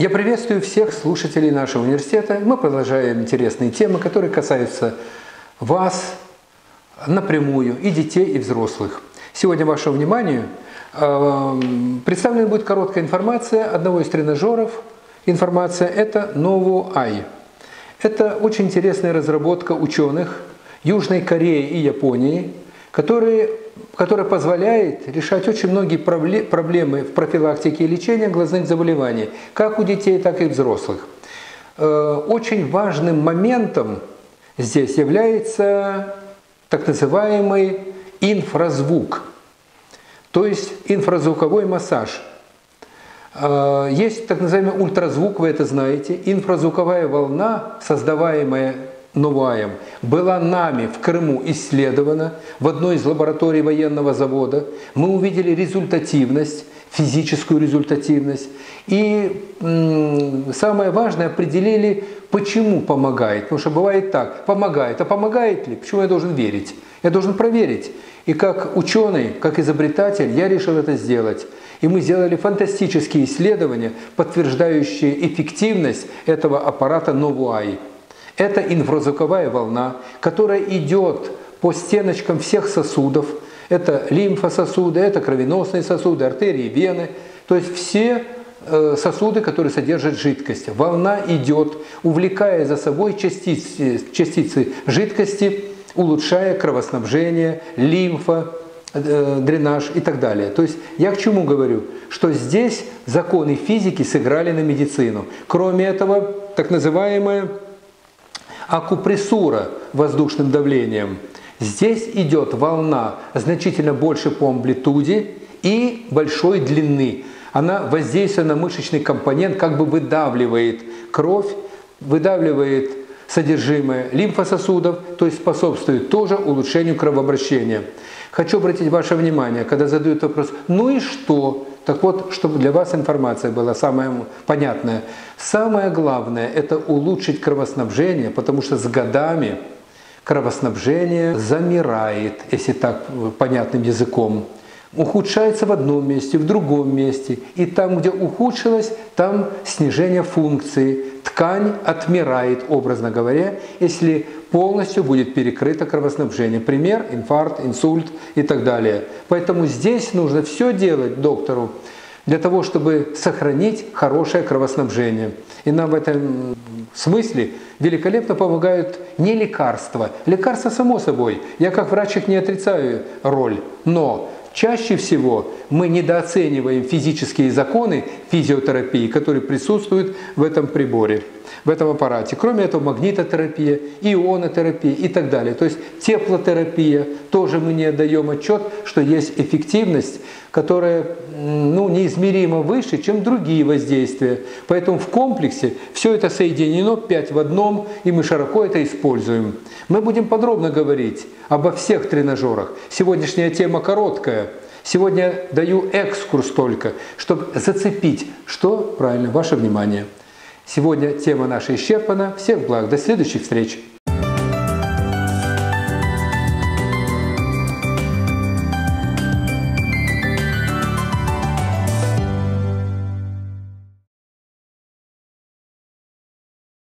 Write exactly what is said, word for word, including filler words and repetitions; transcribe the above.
Я приветствую всех слушателей нашего университета. Мы продолжаем интересные темы, которые касаются вас напрямую, и детей, и взрослых. Сегодня вашему вниманию представлена будет короткая информация одного из тренажеров. Информация это Novu Eye. Это очень интересная разработка ученых Южной Кореи и Японии, которые, которая позволяет решать очень многие проблемы в профилактике и лечении глазных заболеваний, как у детей, так и взрослых. Очень важным моментом здесь является так называемый инфразвук, то есть инфразвуковой массаж. Есть так называемый ультразвук, вы это знаете. Инфразвуковая волна, создаваемая Novu Eye, была нами в Крыму исследована в одной из лабораторий военного завода. Мы увидели результативность, физическую результативность. И самое важное, определили, почему помогает. Потому что бывает так, помогает. А помогает ли? Почему я должен верить? Я должен проверить. И как ученый, как изобретатель, я решил это сделать. И мы сделали фантастические исследования, подтверждающие эффективность этого аппарата Novu Eye. Это инфразвуковая волна, которая идет по стеночкам всех сосудов. Это лимфососуды, это кровеносные сосуды, артерии, вены. То есть все сосуды, которые содержат жидкость. Волна идет, увлекая за собой частицы, частицы жидкости, улучшая кровоснабжение, лимфа, дренаж и так далее. То есть я к чему говорю? Что здесь законы физики сыграли на медицину. Кроме этого, так называемая акупрессура воздушным давлением. Здесь идет волна значительно больше по амплитуде и большой длины. Она воздействует на мышечный компонент, как бы выдавливает кровь, выдавливает содержимое лимфососудов, то есть способствует тоже улучшению кровообращения. Хочу обратить ваше внимание, когда задают вопрос, ну и что? Так вот, чтобы для вас информация была самая понятная. Самое главное – это улучшить кровоснабжение, потому что с годами кровоснабжение замирает, если так понятным языком. Ухудшается в одном месте, в другом месте. И там, где ухудшилось, там снижение функции. Ткань отмирает, образно говоря, если полностью будет перекрыто кровоснабжение. Пример – инфаркт, инсульт и так далее. Поэтому здесь нужно все делать доктору для того, чтобы сохранить хорошее кровоснабжение. И нам в этом смысле великолепно помогают не лекарства. Лекарства, само собой. Я как врач их не отрицаю роль, но чаще всего мы недооцениваем физические законы физиотерапии, которые присутствуют в этом приборе, в этом аппарате. Кроме этого, магнитотерапия, ионотерапия и так далее. То есть теплотерапия, тоже мы не отдаем отчет, что есть эффективность, которая ну, неизмеримо выше, чем другие воздействия. Поэтому в комплексе все это соединено пять в одном, и мы широко это используем. Мы будем подробно говорить обо всех тренажерах. Сегодняшняя тема короткая. Сегодня даю экскурс только, чтобы зацепить, что правильно, ваше внимание. Сегодня тема наша исчерпана. Всех благ. До следующих встреч.